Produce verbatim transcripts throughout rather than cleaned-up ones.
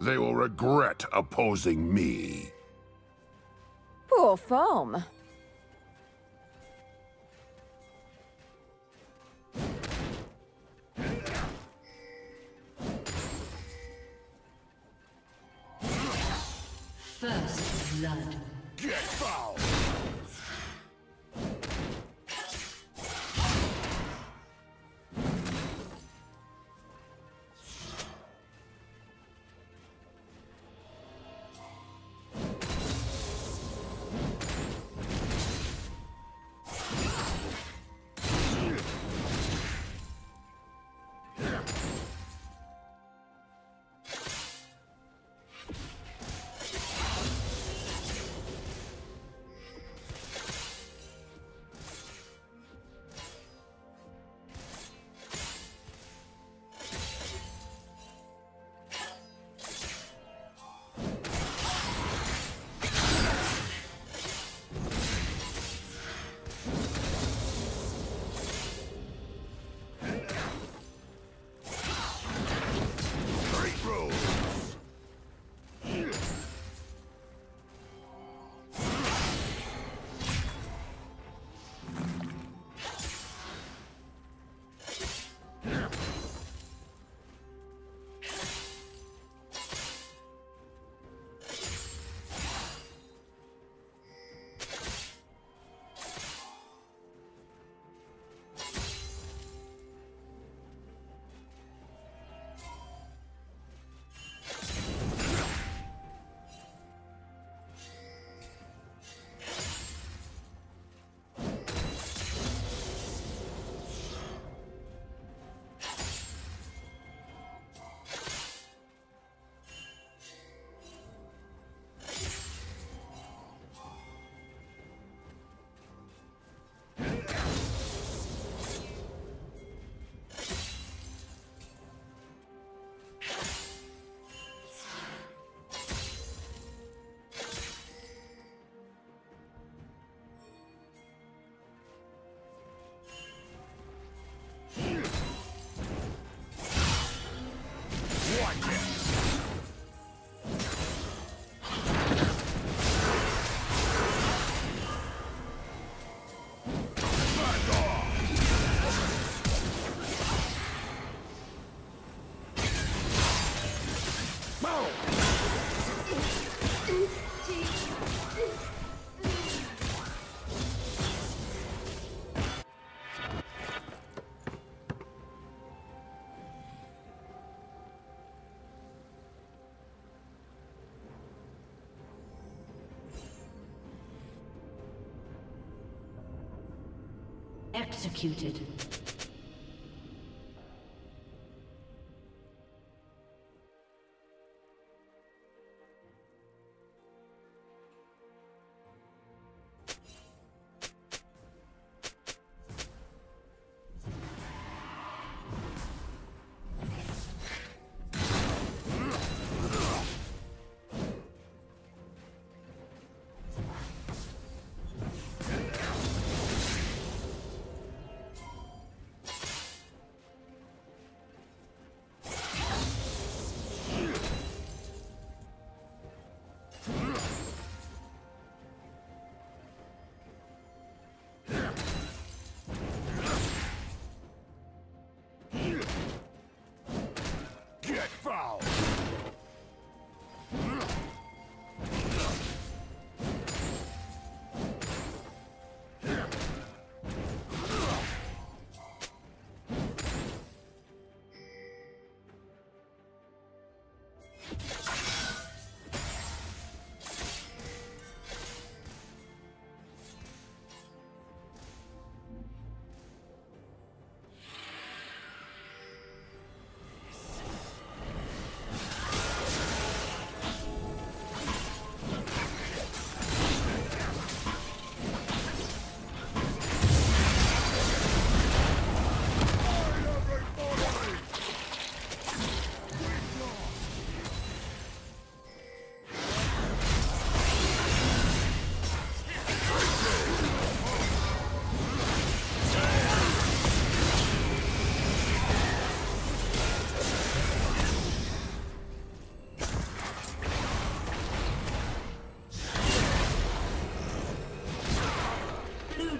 They will regret opposing me. Poor form. First blood. Get foul! Executed.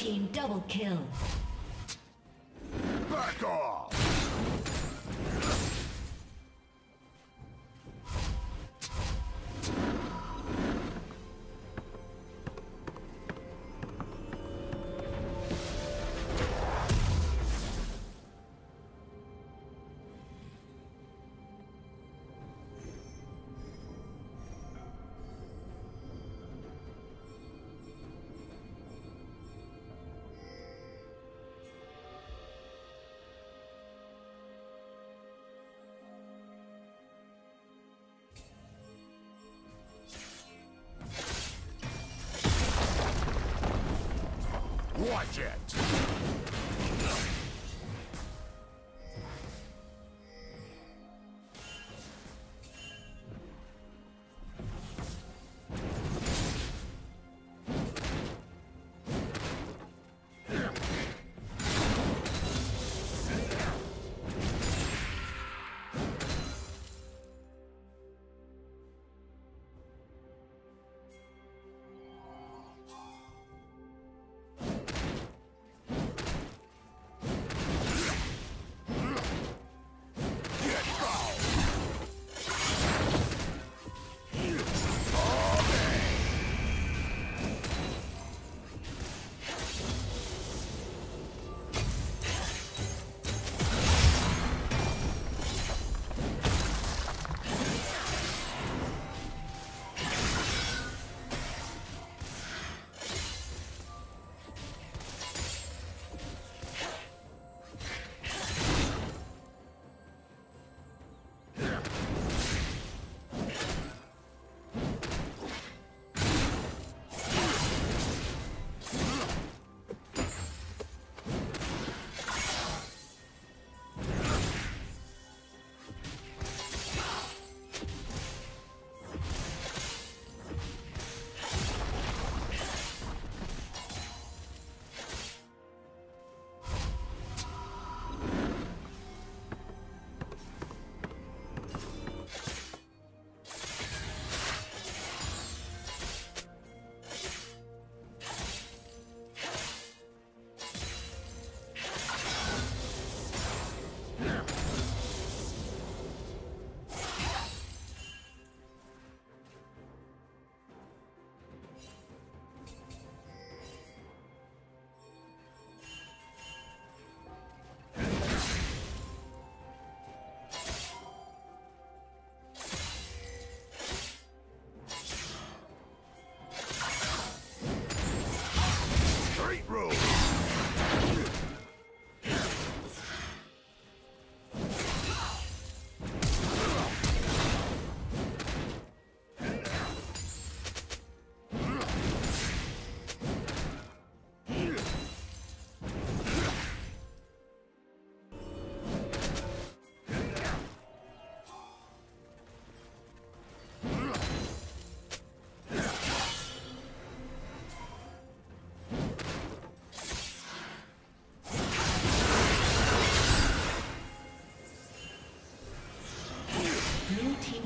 team double kill. Back off! Watch it!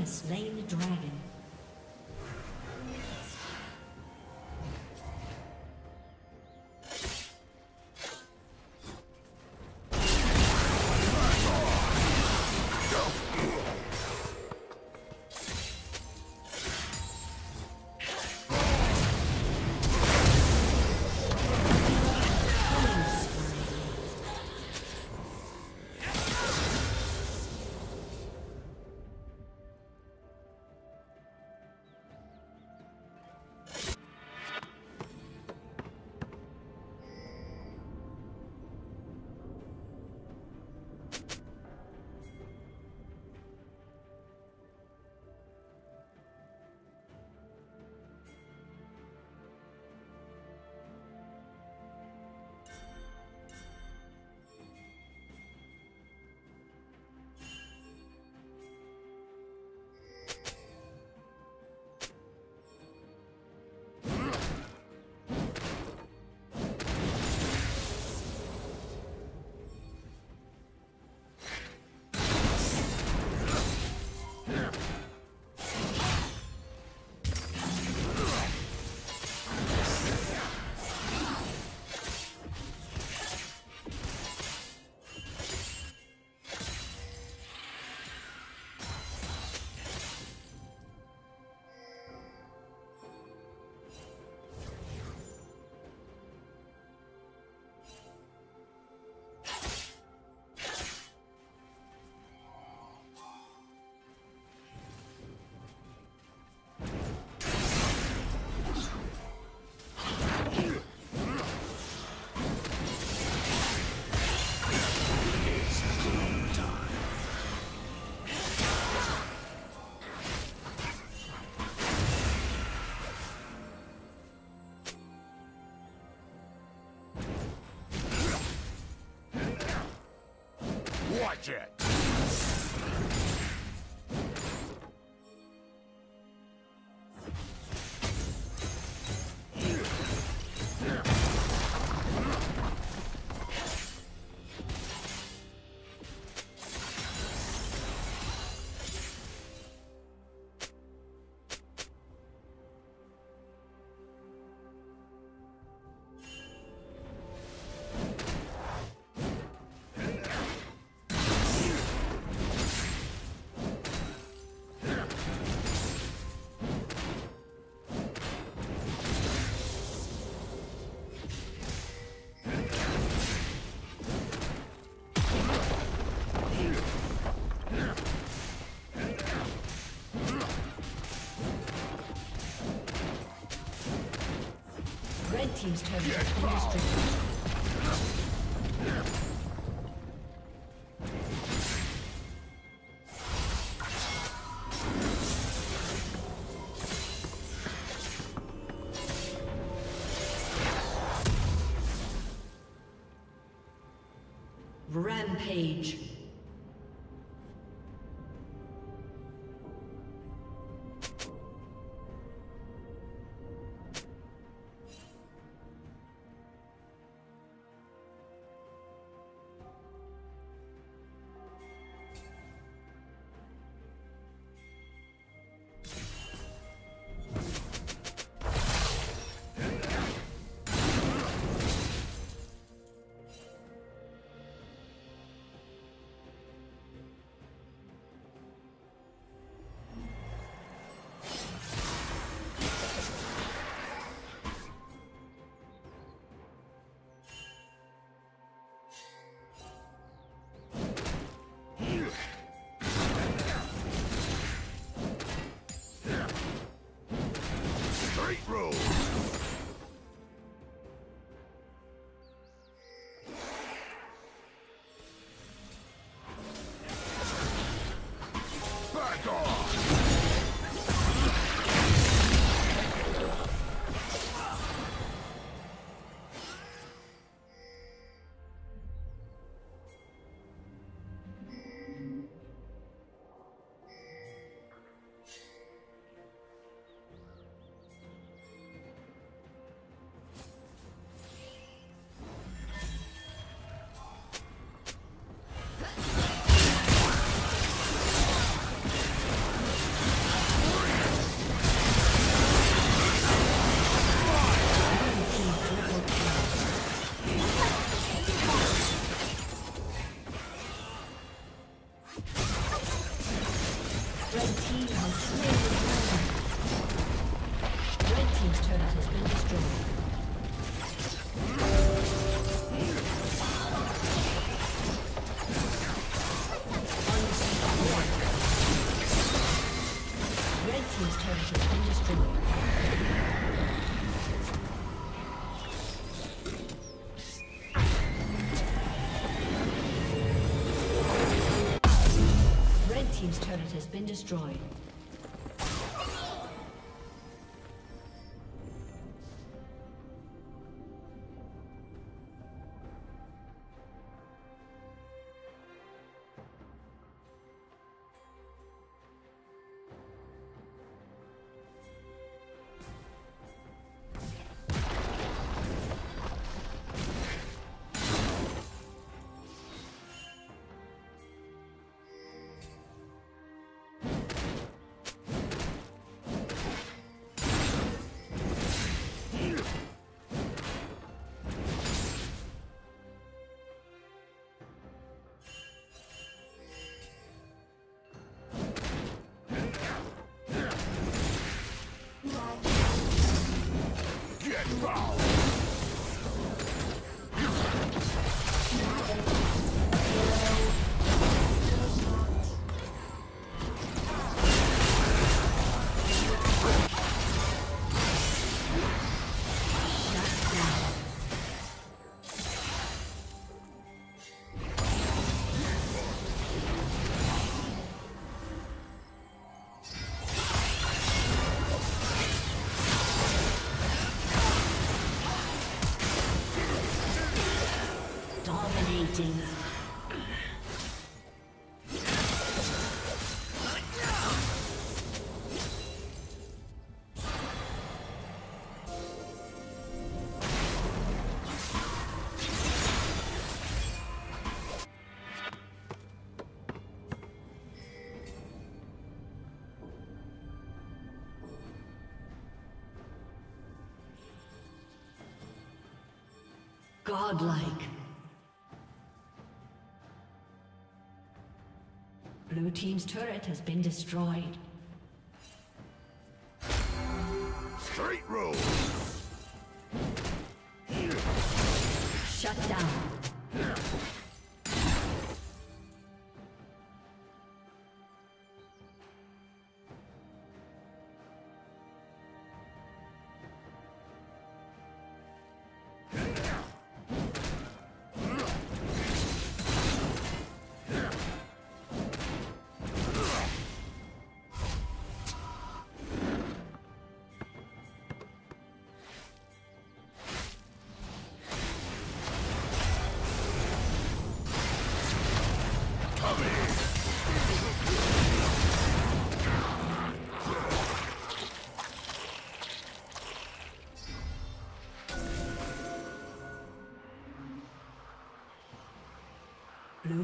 Slain the dragon. it! Team's turret has been destroyed. Rampage. Team's turret has been destroyed. Godlike. Blue team's turret has been destroyed. Straight roll. Shut down. Blue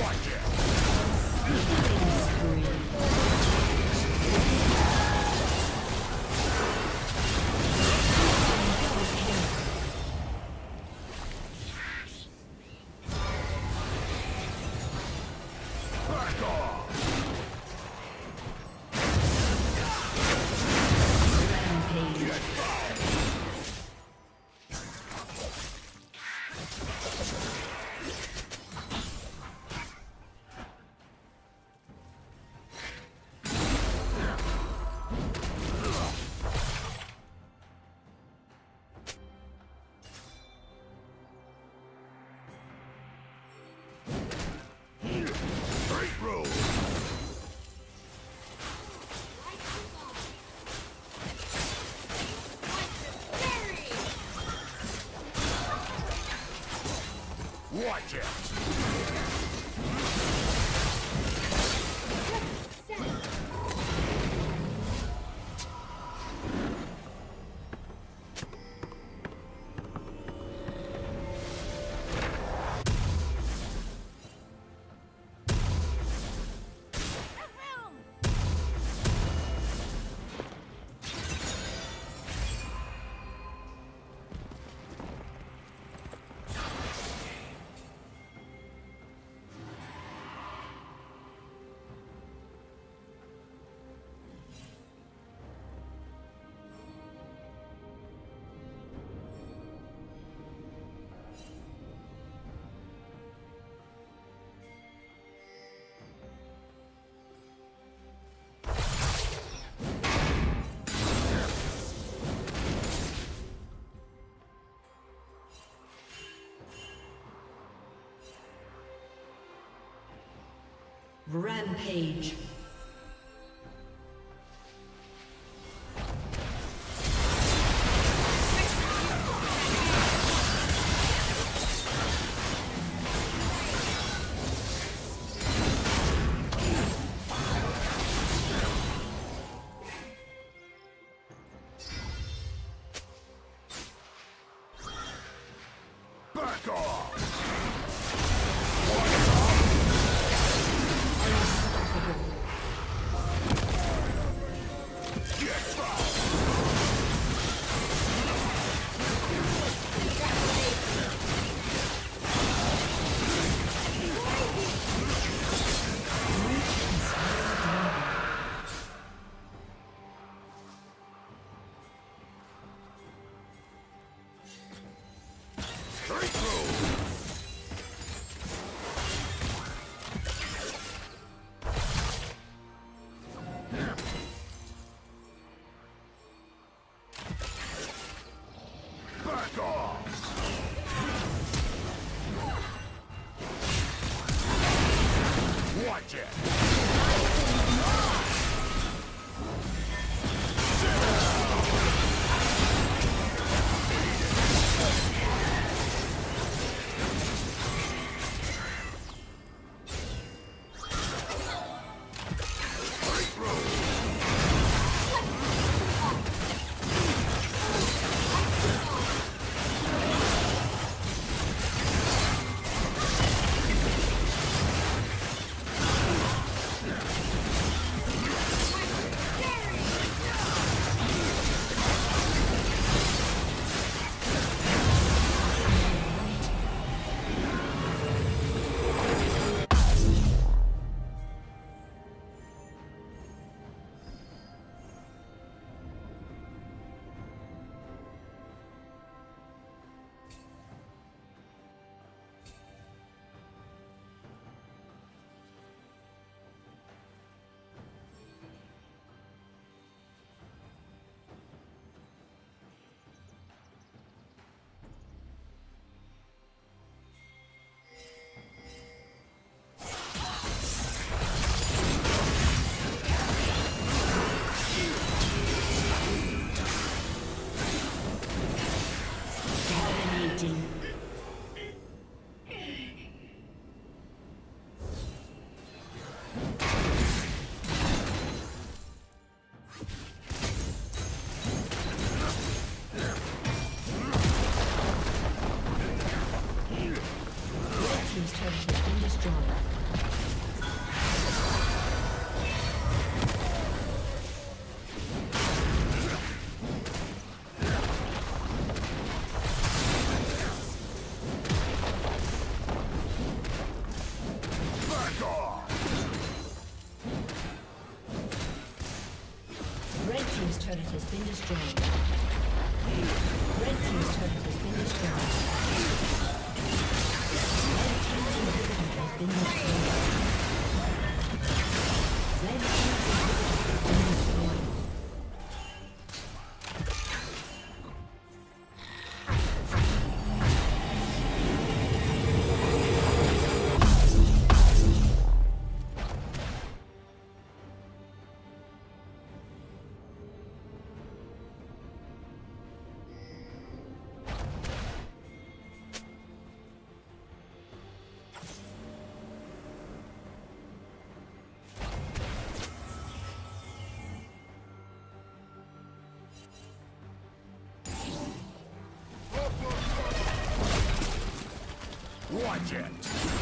Watch out! Rampage. Back off! turret has been destroyed. Red team's turret has been destroyed. Red team's inhibitor has been destroyed. Watch it!